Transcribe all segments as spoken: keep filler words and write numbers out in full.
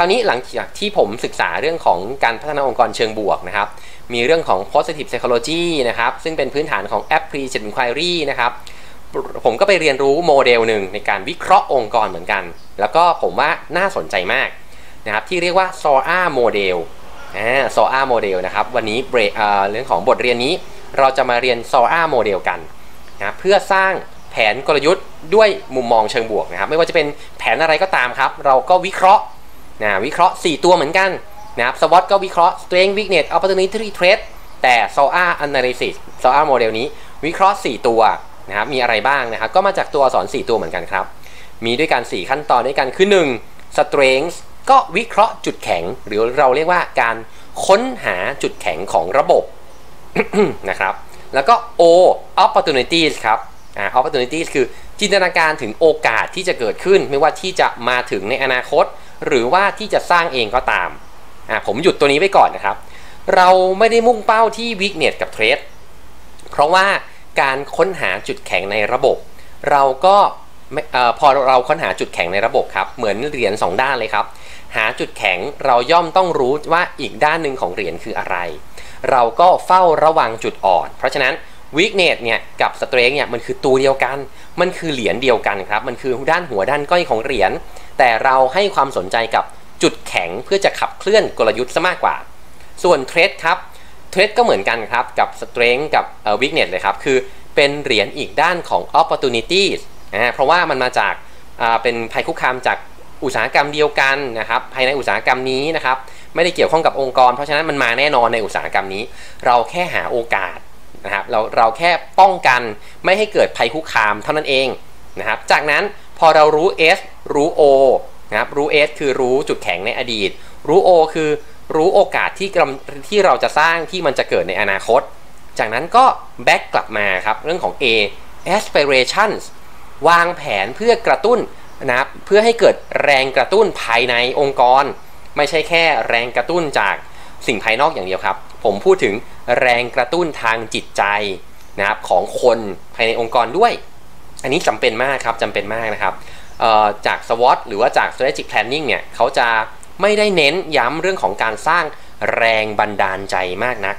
คราวนี้หลังจากที่ผมศึกษาเรื่องของการพัฒนาองค์กรเชิงบวกนะครับมีเรื่องของ positive psychology นะครับซึ่งเป็นพื้นฐานของ appreciative inquiry นะครับผมก็ไปเรียนรู้โมเดลหนึ่งในการวิเคราะห์องค์กรเหมือนกันแล้วก็ผมว่าน่าสนใจมากนะครับที่เรียกว่า เอส โอ อาร์ model อ่า เอส โอ อาร์ model นะครับวันนี้เรื่องของบทเรียนนี้เราจะมาเรียน เอส โอ อาร์ model กันนะเพื่อสร้างแผนกลยุทธ์ด้วยมุมมองเชิงบวกนะครับไม่ว่าจะเป็นแผนอะไรก็ตามครับเราก็วิเคราะห์นะวิเคราะห์สี่ตัวเหมือนกันนะครับ เอส ดับเบิลยู โอ ที ก็วิเคราะห์ strength weakness opportunity threat แต่ เอส โอ อาร์ analysis เอส โอ อาร์ model นี้วิเคราะห์สี่ตัวนะครับมีอะไรบ้างนะครับก็มาจากตัวอักษรสี่ตัวเหมือนกันครับมีด้วยกันสี่ขั้นตอนด้วยกันคือหนึ่ง strength ก็วิเคราะห์จุดแข็งหรือเราเรียกว่าการค้นหาจุดแข็งของระบบ นะครับแล้วก็ O opportunities ครับอ่า opportunities คือจินตนาการถึงโอกาสที่จะเกิดขึ้นไม่ว่าที่จะมาถึงในอนาคตหรือว่าที่จะสร้างเองก็ตามอ่าผมหยุดตัวนี้ไว้ก่อนนะครับเราไม่ได้มุ่งเป้าที่ weakness กับ threat เพราะว่าการค้นหาจุดแข็งในระบบเราก็พอเราค้นหาจุดแข็งในระบบครับเหมือนเหรียญสองด้านเลยครับหาจุดแข็งเราย่อมต้องรู้ว่าอีกด้านหนึ่งของเหรียญคืออะไรเราก็เฝ้าระวังจุดอ่อนเพราะฉะนั้น weakness เนี่ยกับ strength เนี่ยมันคือตัวเดียวกันมันคือเหรียญเดียวกันครับมันคือด้านหัวด้านก้อยของเหรียญแต่เราให้ความสนใจกับจุดแข็งเพื่อจะขับเคลื่อนกลยุทธ์ซะมากกว่าส่วน threat ครับเทรดก็เหมือนกันครับกับ strength กับ weakness เลยครับคือเป็นเหรียญอีกด้านของ opportunities นะเพราะว่ามันมาจากเป็นภัยคุกคามจากอุตสาหกรรมเดียวกันนะครับภายในอุตสาหกรรมนี้นะครับไม่ได้เกี่ยวข้องกับองค์กรเพราะฉะนั้นมันมาแน่นอนในอุตสาหกรรมนี้เราแค่หาโอกาสนะครับเราเราแค่ป้องกันไม่ให้เกิดภัยคุกคามเท่านั้นเองนะครับจากนั้นพอเรารู้ S รู้ O นะครับรู้ S คือรู้จุดแข็งในอดีตรู้ O คือรู้โอกาสที่ที่เราจะสร้างที่มันจะเกิดในอนาคตจากนั้นก็แบ็กกลับมาครับเรื่องของ A aspirations วางแผนเพื่อกระตุ้นนะครับเพื่อให้เกิดแรงกระตุ้นภายในองค์กรไม่ใช่แค่แรงกระตุ้นจากสิ่งภายนอกอย่างเดียวครับผมพูดถึงแรงกระตุ้นทางจิตใจนะครับของคนภายในองค์กรด้วยอันนี้จำเป็นมากครับจำเป็นมากนะครับจาก เอส ดับเบิลยู โอ ที หรือว่าจาก strategic planning เนี่ยเขาจะไม่ได้เน้นย้ำเรื่องของการสร้างแรงบันดาลใจมากนัก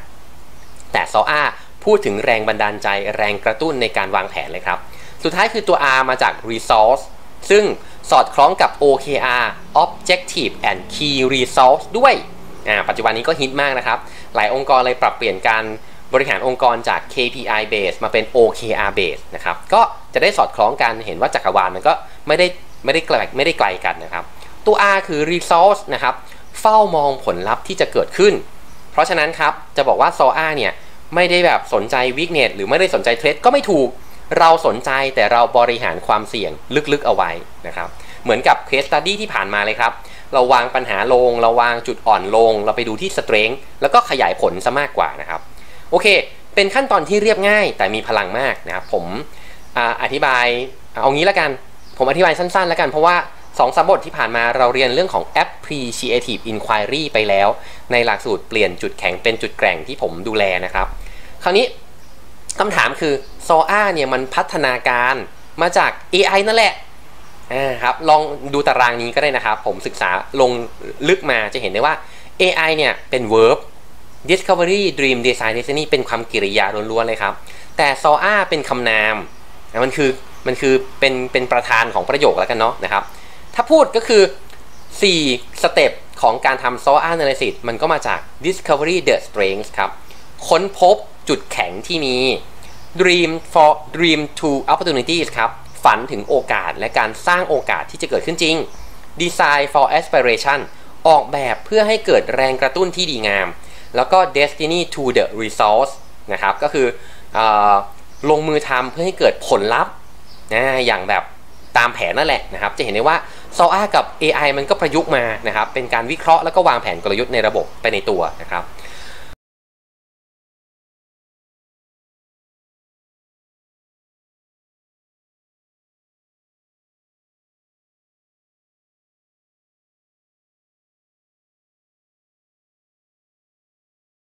แต่ เอส โอ อาร์ พูดถึงแรงบันดาลใจแรงกระตุ้นในการวางแผนเลยครับสุดท้ายคือตัว R มาจาก resource ซึ่งสอดคล้องกับ โอ เค อาร์ objective and key resource ด้วยอ่าปัจจุบันนี้ก็ฮิตมากนะครับหลายองค์กรเลยปรับเปลี่ยนการบริหารองค์กรจาก เค พี ไอ base มาเป็น โอ เค อาร์ base นะครับก็จะได้สอดคล้องกันเห็นว่าจักรวาลมันก็ไม่ได้ไม่ได้ไกลไม่ได้ไกลกันนะครับตัว R คือ resource นะครับเฝ้ามองผลลัพธ์ที่จะเกิดขึ้นเพราะฉะนั้นครับจะบอกว่า เอส โอ อาร์ เนี่ยไม่ได้แบบสนใจ weakness หรือไม่ได้สนใจ threat ก็ไม่ถูกเราสนใจแต่เราบริหารความเสี่ยงลึกๆเอาไว้นะครับเหมือนกับ case study ที่ผ่านมาเลยครับเราวางปัญหาลงเราวางจุดอ่อนลงเราไปดูที่ strength แล้วก็ขยายผลซะมากกว่านะครับโอเคเป็นขั้นตอนที่เรียบง่ายแต่มีพลังมากนะครับผม อ, อธิบายเอางี้ละกันผมอธิบายสั้นๆละกันเพราะว่าสองสามบทที่ผ่านมาเราเรียนเรื่องของ Appreciative Inquiry ไปแล้วในหลักสูตรเปลี่ยนจุดแข็งเป็นจุดแกร่งที่ผมดูแลนะครับคราวนี้คำถามคือ เอส โอ อาร์ เนี่ยมันพัฒนาการมาจาก เอ ไอ นั่นแหละนะครับลองดูตารางนี้ก็ได้นะครับผมศึกษาลงลึกมาจะเห็นได้ว่า เอ ไอ เนี่ยเป็น verb discovery dream design destiny เป็นความกริยาล้วนๆเลยครับแต่ เอส โอ อาร์ เป็นคำนามมันคือมันคือเป็นเป็นประธานของประโยคแล้วกันเนาะนะครับถ้าพูดก็คือสี่สเต็ปของการทำ เอส โอ อาร์ Analysis มันก็มาจาก Discovery the Strengths ครับค้นพบจุดแข็งที่มี Dream for Dream to Opportunities ครับฝันถึงโอกาสและการสร้างโอกาสที่จะเกิดขึ้นจริง Design for Aspiration ออกแบบเพื่อให้เกิดแรงกระตุ้นที่ดีงามแล้วก็ Destiny to the Resource นะครับก็คือลงมือทำเพื่อให้เกิดผลลัพธ์อย่างแบบตามแผนนั่นแหละนะครับจะเห็นได้ว่า เอส โอ อาร์ กับ เอ ไอ มันก็ประยุกต์มานะครับเป็นการวิเคราะห์แล้วก็วางแผนกลยุทธ์ในระบบไปในตัวนะครับ